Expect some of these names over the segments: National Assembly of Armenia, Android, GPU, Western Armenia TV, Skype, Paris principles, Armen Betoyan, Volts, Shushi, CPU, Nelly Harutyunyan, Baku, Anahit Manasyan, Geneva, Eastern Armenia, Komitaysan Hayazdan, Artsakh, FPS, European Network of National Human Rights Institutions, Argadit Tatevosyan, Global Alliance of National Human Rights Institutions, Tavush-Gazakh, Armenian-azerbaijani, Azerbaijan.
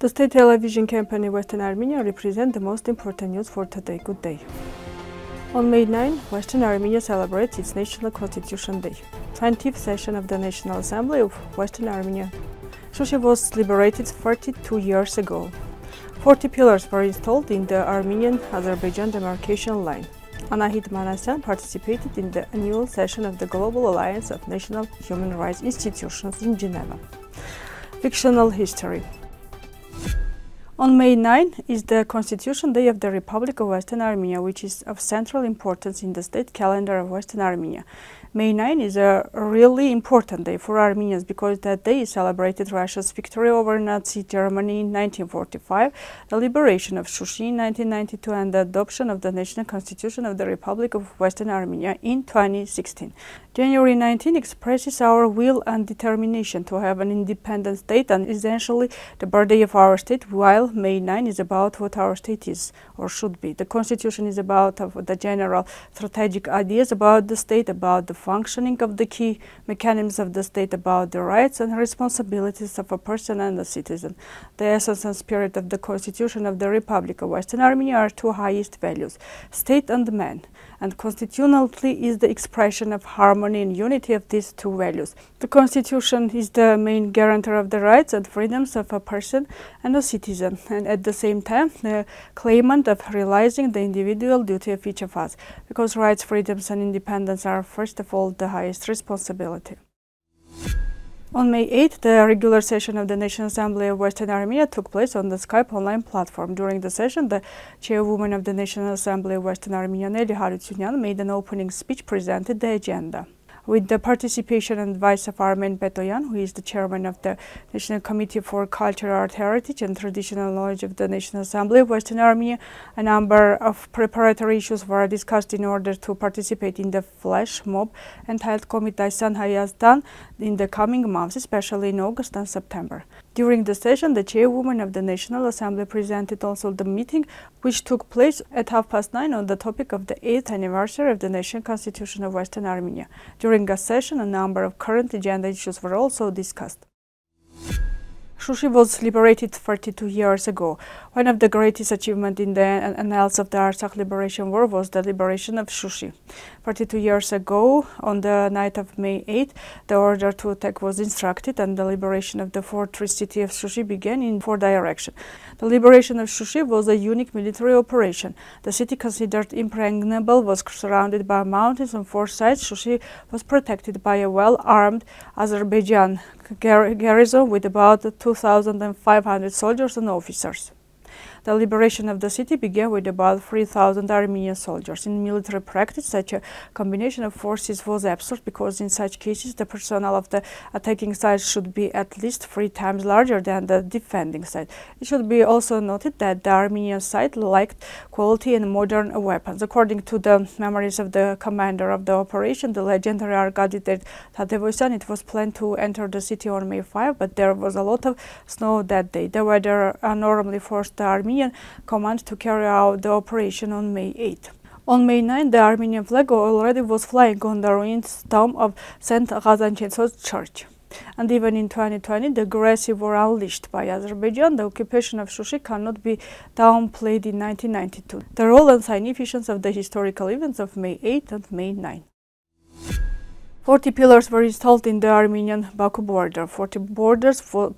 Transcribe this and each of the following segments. The state television company Western Armenia represents the most important news for today. Good day. On May 9, Western Armenia celebrates its National Constitution Day, 20th session of the National Assembly of Western Armenia. Shushi was liberated 42 years ago. 40 pillars were installed in the Armenian-Azerbaijan demarcation line. Anahit Manasyan participated in the annual session of the Global Alliance of National Human Rights Institutions in Geneva. Fictional history. On May 9 is the Constitution Day of the Republic of Western Armenia, which is of central importance in the state calendar of Western Armenia. May 9 is a really important day for Armenians because that day celebrated Russia's victory over Nazi Germany in 1945, the liberation of Shushi in 1992, and the adoption of the National Constitution of the Republic of Western Armenia in 2016. January 19 expresses our will and determination to have an independent state and essentially the birthday of our state, while May 9 is about what our state is or should be. The Constitution is about the general strategic ideas about the state, about the functioning of the key mechanisms of the state, about the rights and responsibilities of a person and a citizen. The essence and spirit of the Constitution of the Republic of Western Armenia are two highest values, state and man, and constitutionally is the expression of harmony and unity of these two values. The Constitution is the main guarantor of the rights and freedoms of a person and a citizen, and at the same time the claimant of realizing the individual duty of each of us, because rights, freedoms and independence are first of all the highest responsibility. On May 8, the regular session of the National Assembly of Western Armenia took place on the Skype online platform. During the session, the chairwoman of the National Assembly of Western Armenia, Nelly Harutyunyan, made an opening speech, presented the agenda. With the participation and advice of Armen Betoyan, who is the chairman of the National Committee for Culture, Art, Heritage and Traditional Knowledge of the National Assembly of Western Armenia, a number of preparatory issues were discussed in order to participate in the flash mob entitled Komitaysan Hayazdan in the coming months, especially in August and September. During the session, the chairwoman of the National Assembly presented also the meeting, which took place at 9:30 on the topic of the 8th anniversary of the National Constitution of Western Armenia. During a session, a number of current agenda issues were also discussed. Shushi was liberated 42 years ago. One of the greatest achievements in the annals of the Artsakh Liberation War was the liberation of Shushi. 42 years ago, on the night of May 8, the order to attack was instructed and the liberation of the fortress city of Shushi began in four directions. The liberation of Shushi was a unique military operation. The city, considered impregnable, was surrounded by mountains on four sides. Shushi was protected by a well-armed Azerbaijan garrison with about 2,500 soldiers and officers. The liberation of the city began with about 3,000 Armenian soldiers. In military practice, such a combination of forces was absurd because in such cases the personnel of the attacking side should be at least 3 times larger than the defending side. It should be also noted that the Armenian side lacked quality and modern weapons. According to the memories of the commander of the operation, the legendary Argadit Tatevosyan, it was planned to enter the city on May 5, but there was a lot of snow that day. The weather normally forced the Armenian command to carry out the operation on May 8. On May 9, the Armenian flag already was flying on the ruined tomb of St. Ghazanchenso's church. And even in 2020, the aggressive war unleashed by Azerbaijan, the occupation of Shushi, cannot be downplayed in 1992. The role and significance of the historical events of May 8 and May 9. 40 pillars were installed in the Armenian-Baku border. 40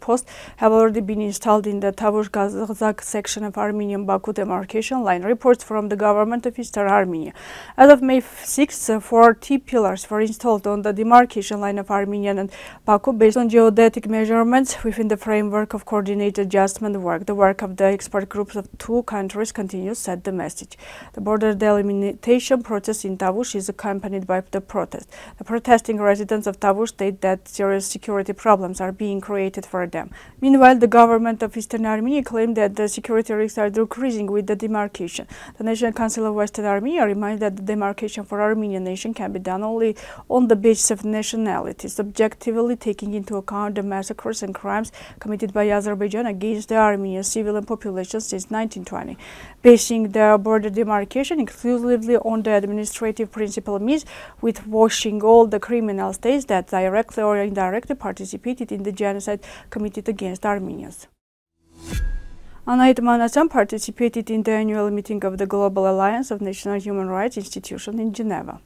posts have already been installed in the Tavush-Gazakh section of Armenian-Baku demarcation line, reports from the government of Eastern Armenia. As of May 6, 40 pillars were installed on the demarcation line of Armenian and Baku based on geodetic measurements within the framework of coordinated adjustment work. The work of the expert groups of two countries continues, said the message. The border delimitation process in Tavush is accompanied by the protest. The protesting residents of Tavush state that serious security problems are being created for them. Meanwhile, the government of Eastern Armenia claimed that the security risks are decreasing with the demarcation. The National Council of Western Armenia reminded that the demarcation for Armenian nation can be done only on the basis of nationality, subjectively taking into account the massacres and crimes committed by Azerbaijan against the Armenian civilian population since 1920. Basing the border demarcation exclusively on the administrative principle means with washing all the criminal states that directly or indirectly participated in the genocide committed against Armenians. Anahit Manasyan participated in the annual meeting of the Global Alliance of National Human Rights Institutions in Geneva.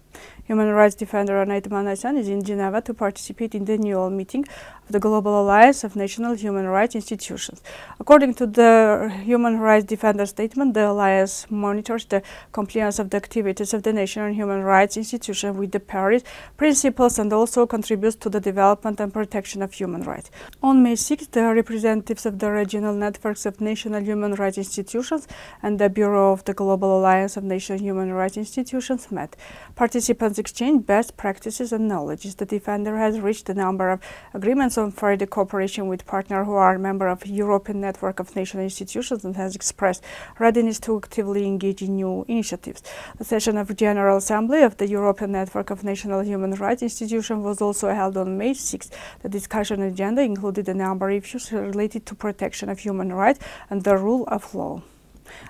Human rights defender Anahit Manasyan is in Geneva to participate in the annual meeting of the Global Alliance of National Human Rights Institutions. According to the Human Rights Defender statement, the Alliance monitors the compliance of the activities of the National Human Rights Institution with the Paris principles and also contributes to the development and protection of human rights. On May 6, the representatives of the regional networks of National Human Rights Institutions and the Bureau of the Global Alliance of National Human Rights Institutions met. Participants exchanged best practices and knowledge. The Defender has reached a number of agreements on further cooperation with partners who are members of the European Network of National Institutions and has expressed readiness to actively engage in new initiatives. The session of General Assembly of the European Network of National Human Rights Institutions was also held on May 6. The discussion agenda included a number of issues related to protection of human rights and the rule of law.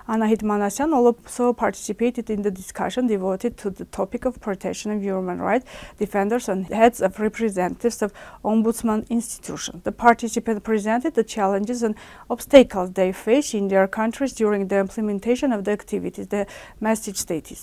Anahit Manasyan also participated in the discussion devoted to the topic of protection of human rights defenders and heads of representatives of ombudsman institutions. The participant presented the challenges and obstacles they face in their countries during the implementation of the activities. The message stated: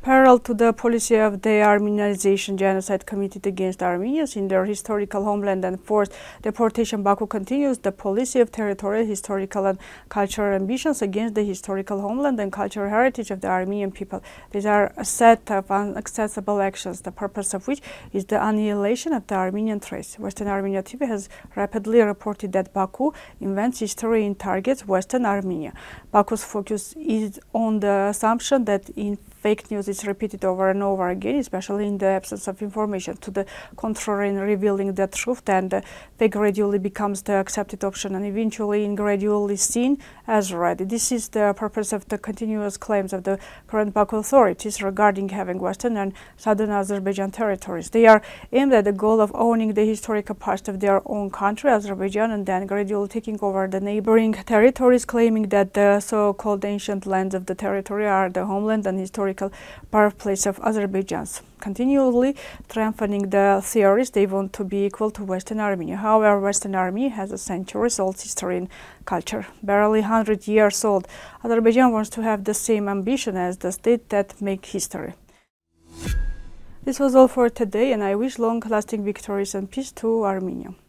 parallel to the policy of the Armenization genocide committed against Armenians in their historical homeland and forced deportation, Baku continues the policy of territorial, historical and cultural ambitions against the historical homeland and cultural heritage of the Armenian people. These are a set of unacceptable actions, the purpose of which is the annihilation of the Armenian race. Western Armenia TV has rapidly reported that Baku invents history and targets Western Armenia. Baku's focus is on the assumption that in fake news is repeated over and over again, especially in the absence of information to the contrary, and revealing the truth, then the fake gradually becomes the accepted option and eventually gradually seen as right. This is the purpose of the continuous claims of the current Baku authorities regarding having Western and Southern Azerbaijan territories. They are aimed at the goal of owning the historical past of their own country, Azerbaijan, and then gradually taking over the neighboring territories, claiming that the so-called ancient lands of the territory are the homeland and historic birthplace of Azerbaijan's. Continually strengthening the theories, they want to be equal to Western Armenia. However, Western Armenia has a centuries-old history and culture, barely 100 years old. Azerbaijan wants to have the same ambition as the state that makes history. This was all for today, and I wish long-lasting victories and peace to Armenia.